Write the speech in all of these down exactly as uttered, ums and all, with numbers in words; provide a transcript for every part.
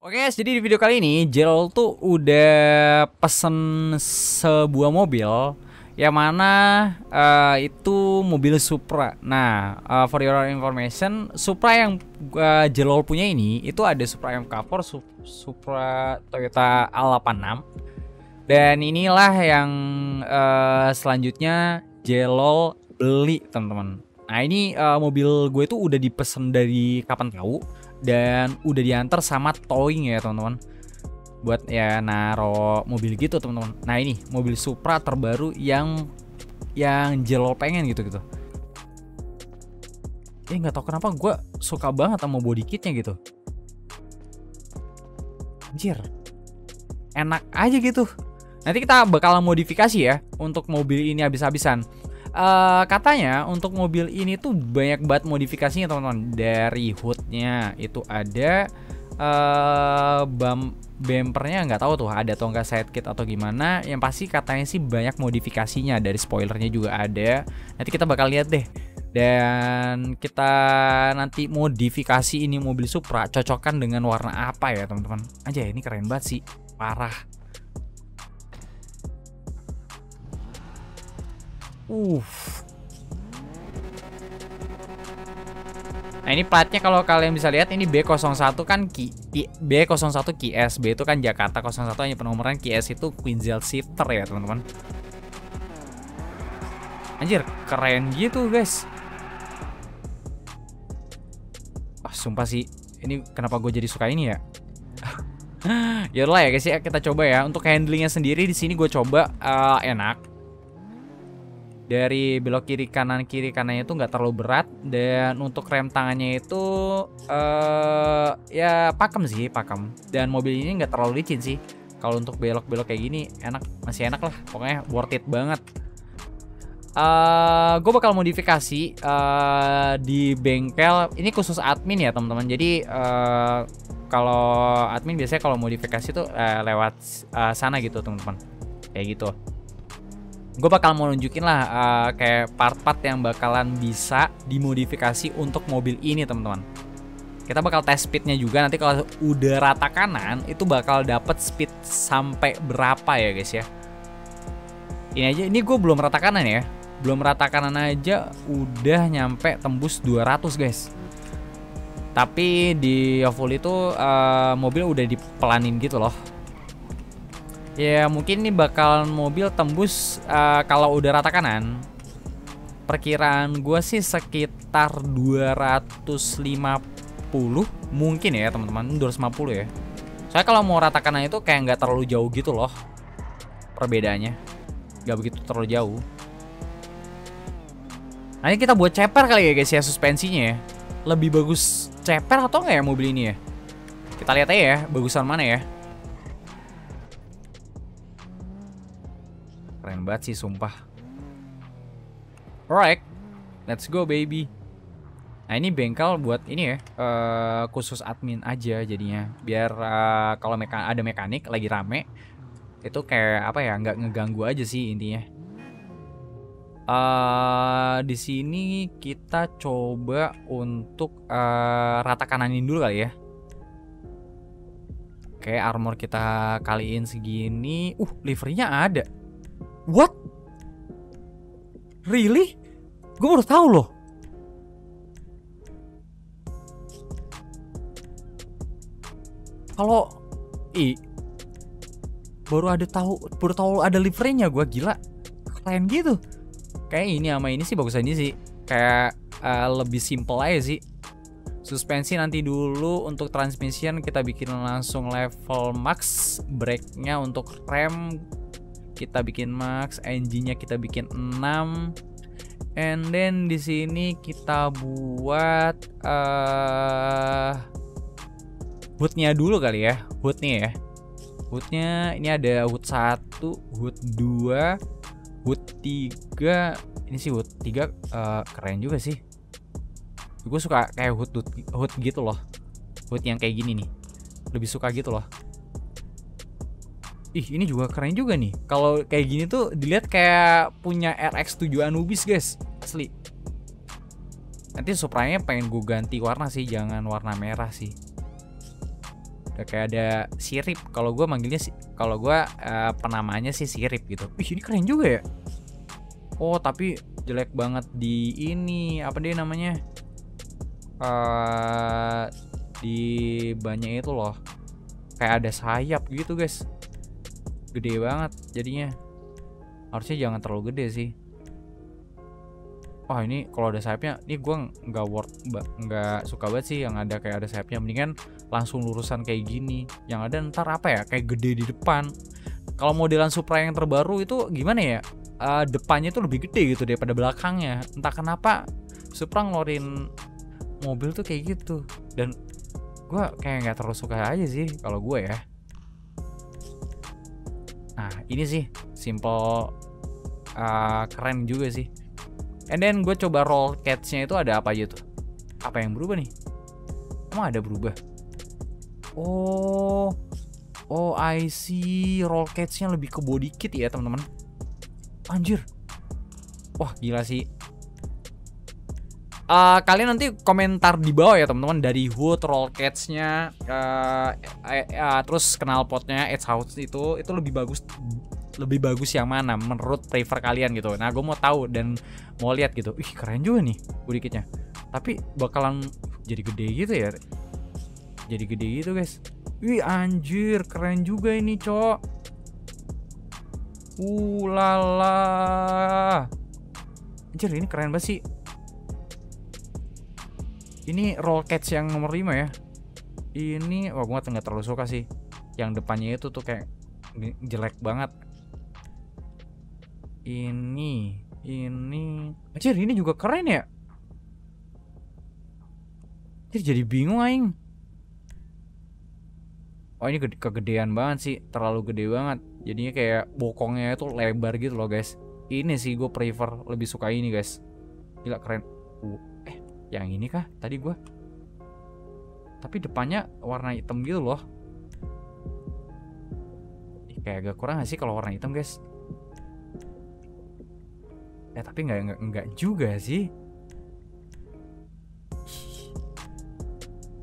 Oke guys, jadi di video kali ini Jelol tuh udah pesen sebuah mobil yang mana uh, itu mobil Supra. Nah, uh, for your information, Supra yang uh, Jelol punya ini itu ada Supra M K empat, Supra Toyota A delapan enam. Dan inilah yang uh, selanjutnya Jelol beli, teman-teman. Nah, ini uh, mobil gue itu udah dipesen dari kapan tahu. Dan udah diantar sama towing ya teman-teman, buat ya naro mobil gitu teman-teman. Nah ini mobil Supra terbaru yang yang Jelol pengen gitu-gitu. Eh nggak tau kenapa gue suka banget sama body kitnya gitu. Anjir, enak aja gitu. Nanti kita bakal modifikasi ya untuk mobil ini habis-habisan. Uh, katanya untuk mobil ini tuh banyak banget modifikasinya teman-teman. Dari hoodnya itu ada, uh, bam bumpernya nggak tahu tuh ada atau nggak, sidekit atau gimana. Yang pasti katanya sih banyak modifikasinya, dari spoilernya juga ada. Nanti kita bakal lihat deh. Dan kita nanti modifikasi ini mobil Supra, cocokkan dengan warna apa ya teman-teman. Aja ini keren banget sih, parah. Uh. Nah ini platnya kalau kalian bisa lihat ini B nol satu kan Ki, B nol satu Q S, B itu kan Jakarta, nol satu hanya penomoran, Q S itu Queen Zelsitter ya teman-teman. Anjir keren gitu guys. Wah sumpah sih, ini kenapa gue jadi suka ini ya. Yaudahlah ya guys ya, kita coba ya. Untuk handlingnya sendiri di sini gue coba uh, enak. Dari belok kiri kanan kiri kanannya itu nggak terlalu berat, dan untuk rem tangannya itu uh, ya pakem sih pakem. Dan mobil ini nggak terlalu licin sih. Kalau untuk belok-belok kayak gini enak, masih enak lah, pokoknya worth it banget. Uh, gue bakal modifikasi uh, di bengkel. Ini khusus admin ya teman-teman. Jadi uh, kalau admin biasanya kalau modifikasi tuh uh, lewat uh, sana gitu teman-teman, kayak gitu. Gue bakal mau nunjukin lah uh, kayak part-part yang bakalan bisa dimodifikasi untuk mobil ini teman-teman. Kita bakal tes speednya juga nanti. Kalau udah rata kanan itu bakal dapet speed sampai berapa ya guys ya. Ini aja, ini gue belum rata kanan ya, belum rata kanan aja udah nyampe tembus dua ratus guys. Tapi di full itu uh, mobil udah dipelanin gitu loh. Ya mungkin ini bakal mobil tembus uh, kalau udah rata kanan. Perkiraan gue sih sekitar dua ratus lima puluh mungkin ya teman-teman, dua ratus lima puluh ya. Soalnya kalau mau rata kanan itu kayak nggak terlalu jauh gitu loh perbedaannya, nggak begitu terlalu jauh. Nah ini kita buat ceper kali ya guys ya, suspensinya ya. Lebih bagus ceper atau nggak ya mobil ini ya. Kita lihat aja ya bagusan mana ya. Keren banget sih sumpah. Alright, let's go baby. Nah ini bengkel buat ini ya, uh, khusus admin aja jadinya. Biar uh, kalau meka ada mekanik lagi rame, itu kayak apa ya, nggak ngeganggu aja sih intinya. Uh, di sini kita coba untuk uh, rata kananin dulu kali ya. Oke, armor kita kaliin segini. Uh, liverynya ada. What? Really? Gue baru tahu loh. Kalau i baru ada tahu, baru tahu ada liverynya, gue gila. Keren gitu. Kayak ini sama ini sih bagusan ini sih. Kayak uh, lebih simple aja sih. Suspensi nanti dulu. Untuk transmission kita bikin langsung level max. Brake-nya untuk rem kita bikin max, engine-nya kita bikin enam. And then di sini kita buat uh, hood-nya dulu kali ya. Hood-nya ya. Hood-nya ini ada hood satu, hood dua, hood tiga. Ini sih hood tiga uh, keren juga sih. Gue suka kayak hood, hood hood gitu loh. Hood yang kayak gini nih. Lebih suka gitu loh. Ih ini juga keren juga nih. Kalau kayak gini tuh dilihat kayak punya R X tujuh Anubis guys, asli. Nanti Supranya pengen gue ganti warna sih, jangan warna merah sih. kayak ada sirip. Kalau gue manggilnya, kalau gue uh, penamanya sih sirip gitu. Wih, ini keren juga ya. Oh, tapi jelek banget di ini, apa dia namanya, uh, di bannya itu loh, kayak ada sayap gitu guys, gede banget jadinya. Harusnya jangan terlalu gede sih. Wah, ini kalau ada sayapnya, ini gue nggak worth, nggak suka banget sih yang ada kayak ada sayapnya. Mendingan langsung lurusan kayak gini. Yang ada ntar apa ya, kayak gede di depan. Kalau modelan Supra yang terbaru itu gimana ya, uh, depannya itu lebih gede gitu daripada belakangnya. Entah kenapa Supra ngeluarin mobil tuh kayak gitu. Dan gue kayak nggak terlalu suka aja sih kalau gue ya. Nah, ini sih simple, uh, keren juga sih. And then gue coba roll catch-nya itu ada apa aja tuh? Apa yang berubah nih? Emang ada berubah? Oh, oh I see, roll catch-nya lebih ke body kit ya teman-teman. Anjir, wah gila sih. Uh, kalian nanti komentar di bawah ya teman-teman, dari hood, roll catch-nya, uh, uh, uh, terus knalpotnya, exhaust itu, itu lebih bagus. Lebih bagus yang mana menurut prefer kalian gitu. Nah, gue mau tahu dan mau lihat gitu. Ih, keren juga nih body kitnya. Tapi bakalan jadi gede gitu ya. Jadi gede gitu guys. Wih, anjir, keren juga ini cok. Ulala, anjir, ini keren banget sih. Ini roll cage yang nomor lima ya. Ini, wah, gue nggak terlalu suka sih. Yang depannya itu tuh kayak jelek banget. Ini, ini, anjir, ini juga keren ya. Anjir, jadi bingung aing. Oh, ini gede, kegedean banget sih, terlalu gede banget. Jadinya kayak bokongnya itu lebar gitu loh guys. Ini sih gue prefer, lebih suka ini guys. Gila keren. Uh, eh, yang ini kah? Tadi gue. Tapi depannya warna hitam gitu loh. Kayak agak kurang gak sih kalau warna hitam guys? Ya tapi nggak nggak nggak juga sih.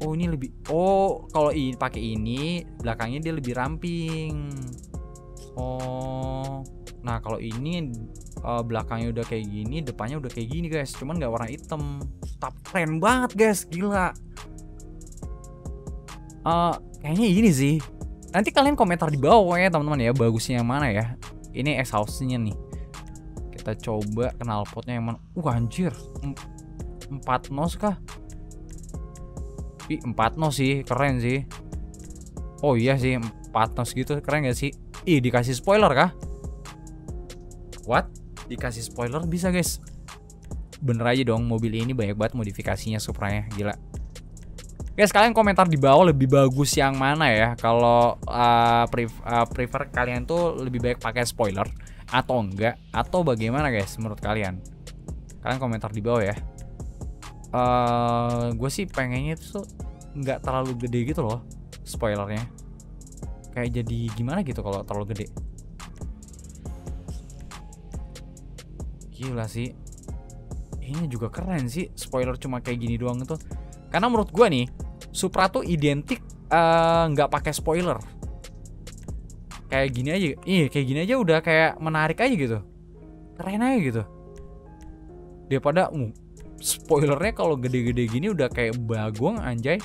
Oh, ini lebih, oh kalau ini pakai ini belakangnya dia lebih ramping. Oh, nah kalau ini uh, belakangnya udah kayak gini, depannya udah kayak gini guys. Cuman nggak warna hitam. Tapi keren banget guys, gila. Uh, kayaknya ini sih. Nanti kalian komentar di bawah ya teman-teman ya, bagusnya yang mana ya? Ini exhaust-nya nih. Kita coba knalpotnya yang mana? Uh, anjir, empat nos kah? Ih, empat nos sih, keren sih. Oh iya sih, empat nos gitu, keren gak sih? Ih, dikasih spoiler kah? What? Dikasih spoiler bisa guys? Bener aja dong, mobil ini banyak banget modifikasinya Supranya, gila. Guys, kalian komentar di bawah lebih bagus yang mana ya? Kalau uh, uh, prefer kalian tuh lebih baik pakai spoiler atau enggak, atau bagaimana guys menurut kalian? Kalian komentar di bawah ya. Uh, gue sih pengennya itu nggak terlalu gede gitu loh spoilernya. Kayak jadi gimana gitu kalau terlalu gede. Gila sih, ini juga keren sih spoiler cuma kayak gini doang itu. Karena menurut gue nih Supra tuh identik nggak uh, pakai spoiler. Kayak gini aja, iya kayak gini aja udah kayak menarik aja gitu, keren aja gitu. Daripada uh, spoilernya kalau gede-gede gini udah kayak bagong anjay.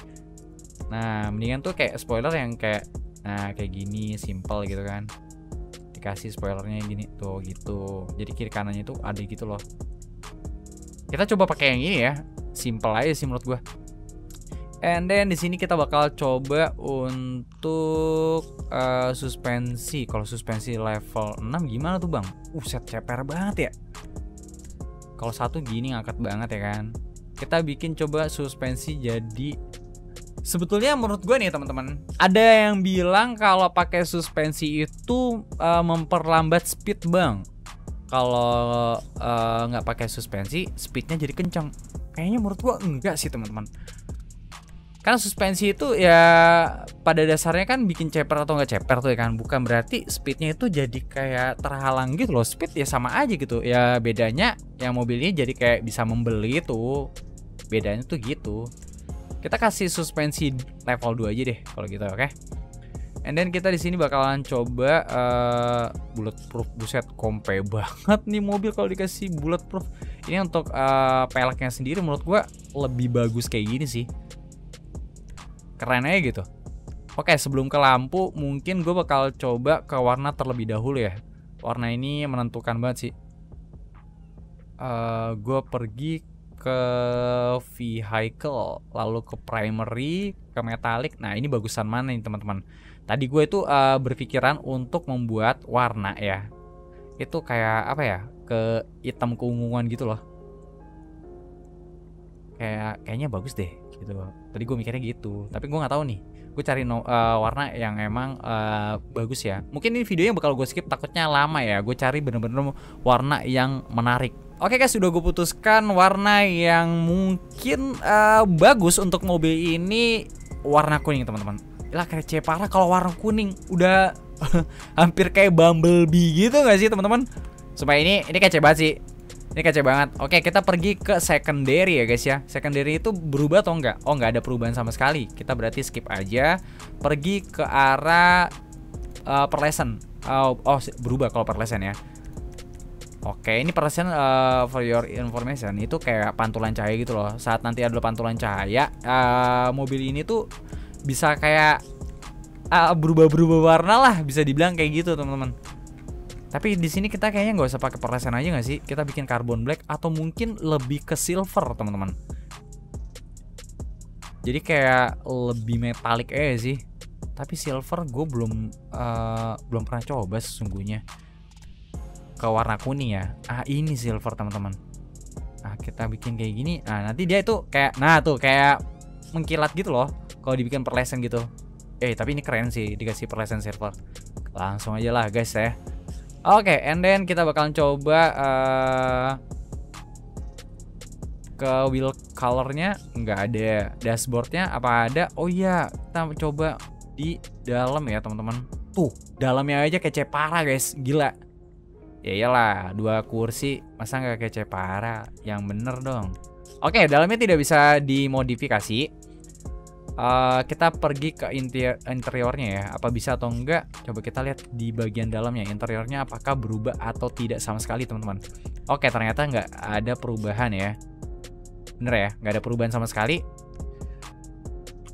Nah, mendingan tuh kayak spoiler yang kayak, nah kayak gini simple gitu kan. Dikasih spoilernya yang gini tuh gitu. Jadi kiri kanannya tuh ada gitu loh. Kita coba pakai yang ini ya, simple aja sih menurut gue. And then di sini kita bakal coba untuk uh, suspensi. Kalau suspensi level enam gimana tuh bang? Uset, ceper banget ya. Kalau satu gini ngangkat banget ya kan. Kita bikin coba suspensi jadi. Sebetulnya menurut gue nih teman-teman, ada yang bilang kalau pakai suspensi itu uh, memperlambat speed bang. Kalau uh, nggak pakai suspensi, speednya jadi kencang. Kayaknya menurut gue enggak sih teman-teman. Karena suspensi itu ya pada dasarnya kan bikin ceper atau nggak ceper tuh ya kan. Bukan berarti speednya itu jadi kayak terhalang gitu loh. Speed ya sama aja gitu. Ya bedanya yang mobilnya jadi kayak bisa membeli tuh. Bedanya tuh gitu. Kita kasih suspensi level dua aja deh kalau gitu, oke? Okay? And then kita di sini bakalan coba uh, bulletproof. Buset, kompe banget nih mobil kalau dikasih bulletproof. Ini untuk uh, peleknya sendiri menurut gua lebih bagus kayak gini sih. Keren aja gitu. Oke, sebelum ke lampu mungkin gua bakal coba ke warna terlebih dahulu ya. Warna ini menentukan banget sih. Uh, gua pergi ke vehicle, lalu ke primary, ke metallic. Nah, ini bagusan mana nih teman-teman? Tadi gue itu uh, berpikiran untuk membuat warna ya. Itu kayak apa ya? Ke hitam keunguan gitu loh. Kayak kayaknya bagus deh gitu. Tadi gue mikirnya gitu, tapi gue nggak tahu nih. Gue cari no, uh, warna yang emang uh, bagus ya. Mungkin ini videonya bakal gue skip, takutnya lama ya. Gue cari bener-bener warna yang menarik. Oke guys, sudah gue putuskan warna yang mungkin uh, bagus untuk mobil ini, warna kuning teman-teman. Lah kece parah kalau warna kuning, udah hampir kayak Bumblebee gitu gak sih teman-teman? Supaya ini ini kece banget sih, ini kece banget. Oke, kita pergi ke secondary ya guys ya. Secondary itu berubah atau enggak? Oh, nggak ada perubahan sama sekali. Kita berarti skip aja, pergi ke arah uh, perlesen. Oh, oh berubah kalau perlesen ya. Oke, ini perlesen uh, for your information, itu kayak pantulan cahaya gitu loh. Saat nanti ada pantulan cahaya, uh, mobil ini tuh bisa kayak uh, berubah-berubah warna lah, bisa dibilang kayak gitu teman-teman. Tapi di sini kita kayaknya nggak usah pakai perlesen aja nggak sih? Kita bikin carbon black atau mungkin lebih ke silver teman-teman. Jadi kayak lebih metalik aja sih. Tapi silver gue belum uh, belum pernah coba sesungguhnya. Ke warna kuning ya. Ah, ini silver teman-teman. Nah, kita bikin kayak gini. Nah, nanti dia itu kayak, nah tuh kayak mengkilat gitu loh kalau dibikin perlesen gitu. Eh, tapi ini keren sih dikasih perlesen silver. Langsung aja lah guys ya. Oke, okay, and then kita bakalan coba uh, ke wheel colornya. Nggak ada. Dashboardnya apa ada? Oh iya, kita coba di dalam ya teman-teman. Tuh, dalamnya aja kece parah guys, gila. Ya iyalah, dua kursi masa nggak kece parah, yang bener dong. Oke, dalamnya tidak bisa dimodifikasi. Uh, kita pergi ke interior interiornya ya, apa bisa atau enggak? Coba kita lihat di bagian dalamnya, interiornya apakah berubah atau tidak sama sekali teman-teman. Oke, ternyata nggak ada perubahan ya. Bener ya, nggak ada perubahan sama sekali.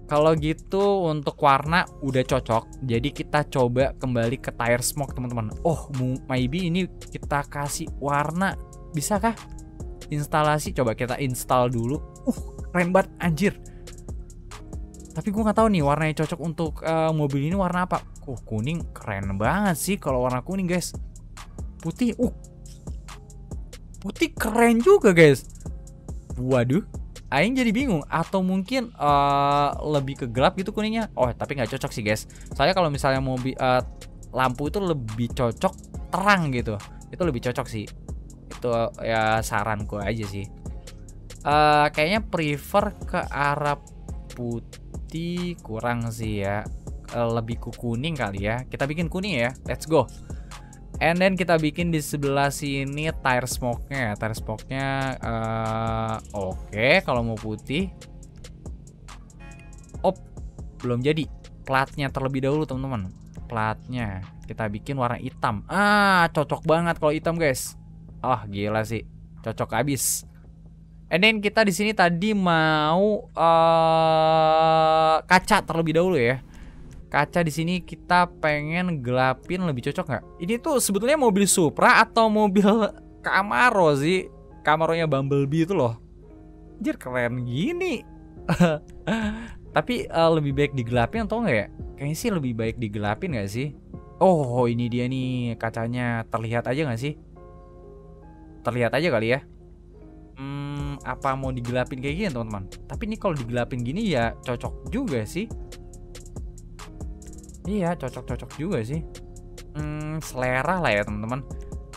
Kalau gitu untuk warna udah cocok. Jadi kita coba kembali ke tire smoke teman-teman. Oh, maybe ini kita kasih warna. Bisakah? Instalasi, coba kita install dulu. Uh, keren banget anjir. Tapi gue nggak tahu nih warnanya cocok untuk uh, mobil ini warna apa. Uh, kuning keren banget sih kalau warna kuning, guys. Putih, uh. Putih keren juga, guys. Waduh. Aing jadi bingung, atau mungkin uh, lebih ke gelap gitu kuningnya. Oh, tapi nggak cocok sih guys. Soalnya kalau misalnya mobil uh, lampu itu lebih cocok terang gitu. Itu lebih cocok sih. Itu uh, ya saranku aja sih. Uh, kayaknya prefer ke arah putih kurang sih ya. Uh, lebih ke kuning kali ya. Kita bikin kuning ya. Let's go. And then kita bikin di sebelah sini tire smoke-nya ya. Tire smoke-nya uh, oke, okay, kalau mau putih. Op, belum jadi. Platnya terlebih dahulu teman-teman. Platnya kita bikin warna hitam. Ah, cocok banget kalau hitam guys. Ah, oh, gila sih, cocok abis. And then kita di sini tadi mau uh, kaca terlebih dahulu ya. Kaca di sini kita pengen gelapin, lebih cocok nggak? Ini tuh sebetulnya mobil Supra atau mobil Camaro sih? Camaronya Bumblebee itu loh. Anjir keren gini. Tapi uh, lebih baik digelapin atau enggak ya? Kayaknya sih lebih baik digelapin nggak sih? Oh, ini dia nih kacanya, terlihat aja nggak sih? Terlihat aja kali ya. Hmm, apa mau digelapin kayak gini teman-teman? Tapi ini kalau digelapin gini ya cocok juga sih. Iya, cocok-cocok juga sih. Hmm, selera lah ya teman-teman.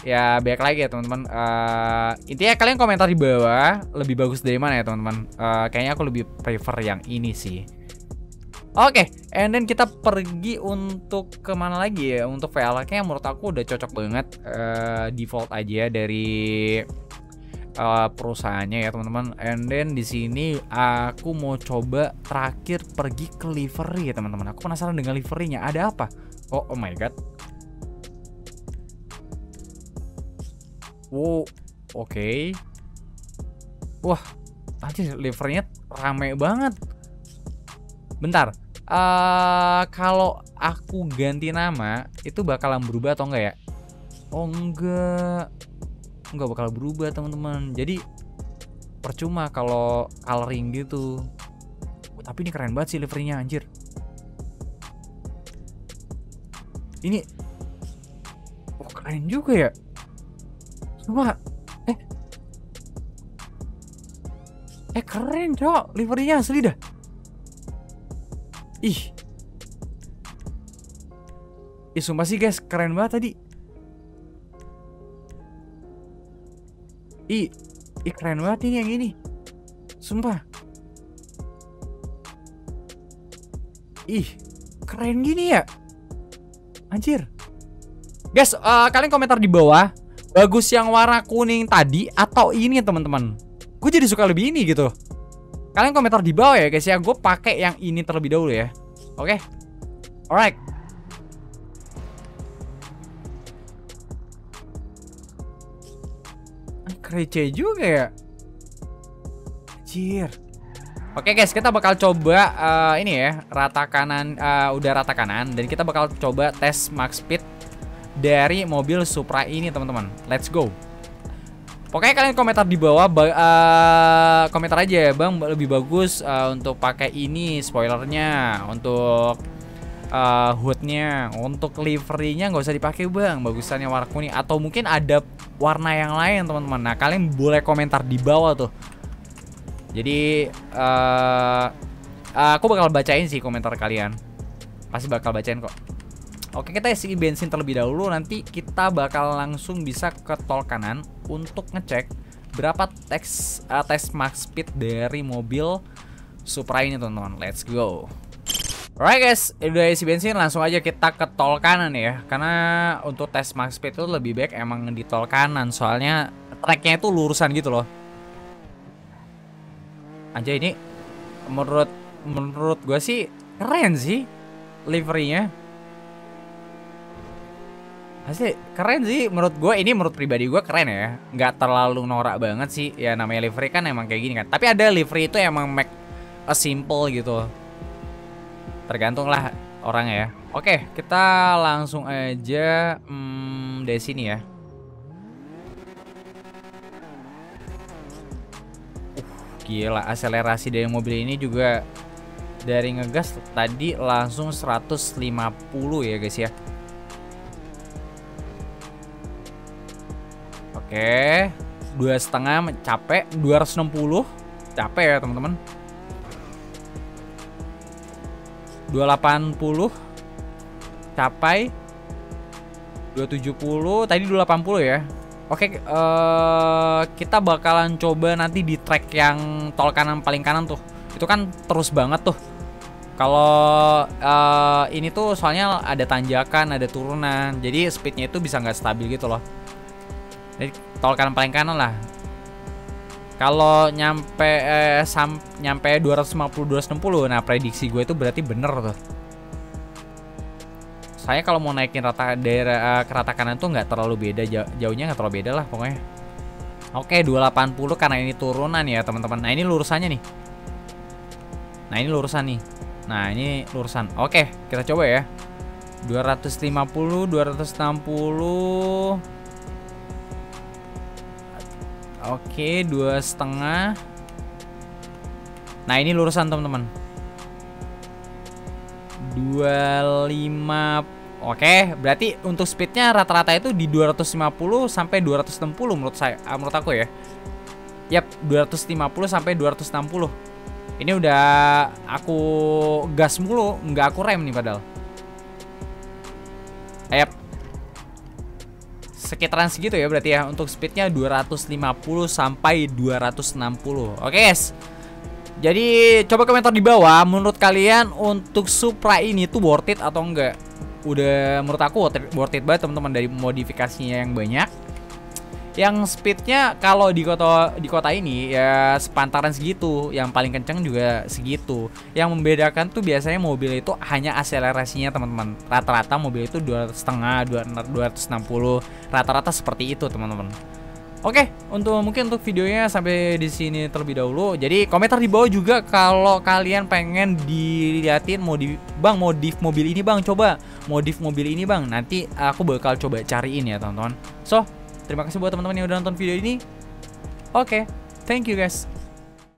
Ya baik lagi ya teman-teman. Uh, intinya kalian komentar di bawah lebih bagus dari mana ya teman-teman. Uh, kayaknya aku lebih prefer yang ini sih. Oke, okay, and then kita pergi untuk kemana lagi ya? Untuk velgnya menurut aku udah cocok banget. Uh, default aja dari uh, perusahaannya ya teman-teman. And then di sini aku mau coba terakhir pergi ke livery ya teman-teman. Aku penasaran dengan liverynya ada apa. Oh, oh my god. Wow, oke. Okay. Wah, aja liverynya rame banget. Bentar. Uh, kalau aku ganti nama itu bakalan berubah atau enggak ya? Oh enggak, enggak bakal berubah teman-teman. Jadi percuma kalau coloring gitu. Oh, tapi ini keren banget sih liverynya anjir. Ini, oh keren juga ya. Cuma, eh, eh keren cok, liverynya asli dah. Ih, ih sumpah sih guys, keren banget tadi. Ih, ih keren banget ini yang ini. Sumpah. Ih, keren gini ya. Anjir. Guys, uh, kalian komentar di bawah, bagus yang warna kuning tadi atau ini teman-teman? Gue jadi suka lebih ini gitu. Kalian komentar di bawah ya guys ya. Gue pakai yang ini terlebih dahulu ya. Oke. Okay. Alright. Receh juga ya. Anjir. Oke guys, kita bakal coba uh, ini ya, rata kanan, uh, udah rata kanan, dan kita bakal coba tes max speed dari mobil Supra ini teman-teman. Let's go. Pokoknya kalian komentar di bawah, uh, komentar aja ya, Bang, lebih bagus uh, untuk pakai ini spoilernya, untuk uh, hoodnya, untuk liverynya nggak usah dipakai bang, bagusannya warna kuning atau mungkin ada warna yang lain teman-teman. Nah kalian boleh komentar di bawah tuh. Jadi uh, aku bakal bacain sih komentar kalian, pasti bakal bacain kok. Oke, kita isi bensin terlebih dahulu, nanti kita bakal langsung bisa ke tol kanan untuk ngecek berapa tes uh, tes max speed dari mobil Supra ini teman-teman. Let's go. Alright guys, udah isi bensin, langsung aja kita ke tol kanan ya. Karena untuk tes max speed itu lebih baik emang di tol kanan, soalnya tracknya itu lurusan gitu loh. Anjay, ini menurut menurut gue sih keren sih liverynya. Asli keren sih menurut gue, ini menurut pribadi gue keren ya. Nggak terlalu norak banget sih. Ya namanya livery kan emang kayak gini kan. Tapi ada livery itu emang make a simple gitu. Tergantung lah orang ya. Oke, kita langsung aja hmm, dari sini ya. Uh, gila, akselerasi dari mobil ini juga dari ngegas tadi langsung seratus lima puluh ya guys ya. Oke, dua setengah capek, dua ratus enam puluh capek ya teman-teman. dua ratus delapan puluh capai, dua ratus tujuh puluh tadi, dua ratus delapan puluh ya. Oke, uh, kita bakalan coba nanti di track yang tol kanan paling kanan tuh. Itu kan terus banget tuh. Kalau uh, ini tuh soalnya ada tanjakan, ada turunan, jadi speednya itu bisa nggak stabil gitu loh. Jadi tol kanan paling kanan lah. Kalau nyampe eh, sam, nyampe dua ratus lima puluh dua ratus enam puluh, nah prediksi gue itu berarti bener tuh. Saya kalau mau naikin rata daerah eh, ke rata kanan tuh nggak terlalu beda, jauh, jauhnya nggak terlalu beda lah pokoknya. Oke, dua ratus delapan puluh karena ini turunan ya teman-teman. Nah ini lurusannya nih. Nah ini lurusan nih. Nah ini lurusan. Oke, kita coba ya. dua ratus lima puluh dua ratus enam puluh. Oke, dua setengah. Nah ini lurusan teman-teman. dua puluh lima. Oke, berarti untuk speednya rata-rata itu di dua ratus lima puluh sampai dua ratus enam puluh menurut saya, menurut aku ya. Yap, dua ratus lima puluh sampai dua ratus enam puluh. Ini udah aku gas mulu, nggak aku rem nih padahal. Ayap. Sekitaran segitu ya berarti ya, untuk speednya dua ratus lima puluh sampai dua ratus enam puluh. Oke guys, jadi coba komentar di bawah menurut kalian untuk Supra ini tuh worth it atau enggak. Udah menurut aku worth it, worth it banget teman-teman, dari modifikasinya yang banyak, yang speednya kalau di kota di kota ini ya sepantaran segitu, yang paling kenceng juga segitu. Yang membedakan tuh biasanya mobil itu hanya akselerasinya, teman-teman. Rata-rata mobil itu dua ratus setengah, dua ratus enam puluh, rata-rata seperti itu, teman-teman. Oke, untuk mungkin untuk videonya sampai di sini terlebih dahulu. Jadi komentar di bawah juga kalau kalian pengen diliatin modif, Bang, modif mobil ini, Bang, coba modif mobil ini, Bang. Nanti aku bakal coba cariin ya, teman-teman. So, terima kasih buat teman-teman yang udah nonton video ini. Oke, thank you guys.